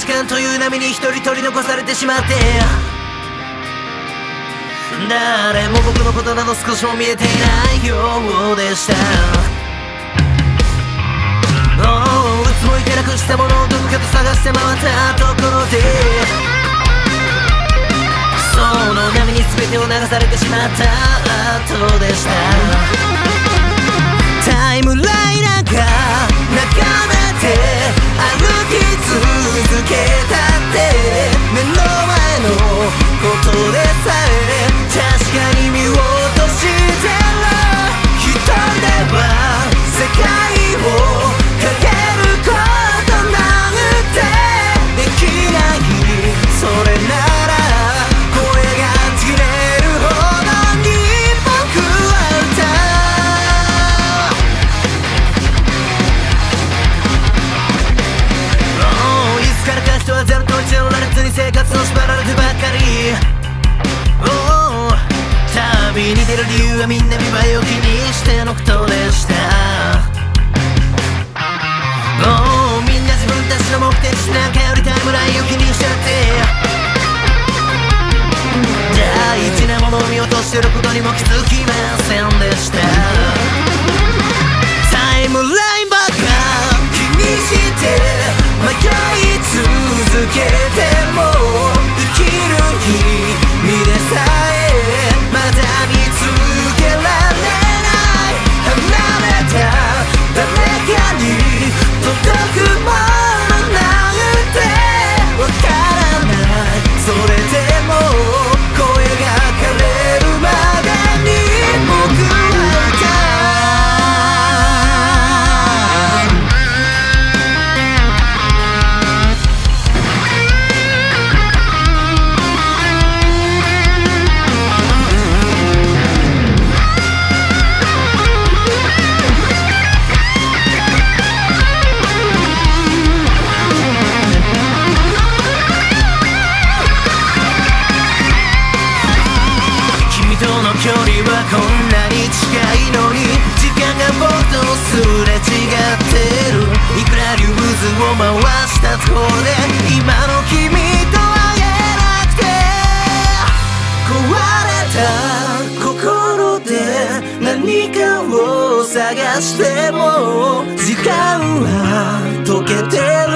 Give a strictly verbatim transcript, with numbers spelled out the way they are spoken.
時間という波に一人取り残されてしまって、誰も僕のことなど少しも見えていないようでした。うつむいてなくしたものをどこかと探して回ったところで、その波に全てを流されてしまった後でした。タイムライナーが眺めて歩き続けたって、目の前のことでさえ確かに見落としてる。一人では世界を生活の縛られてばかり、oh、旅に出る理由はみんな見栄えを気にしてのことでした。oh、みんな自分たちの目的地なんかよりタイムラインを気にしちゃって、大事なものを見落としてることにも気づきませんでした。タイムラインばっか気にして迷い続けても生きる意味でさえまだ見つけられない。離れた誰かに届くものなんてわからない。それでも声が枯れこんなに近いのに時間が僕とすれ違ってる。いくらリューズを回したところで今の君と会えなくて、壊れた心で何かを探しても時間は溶けてる。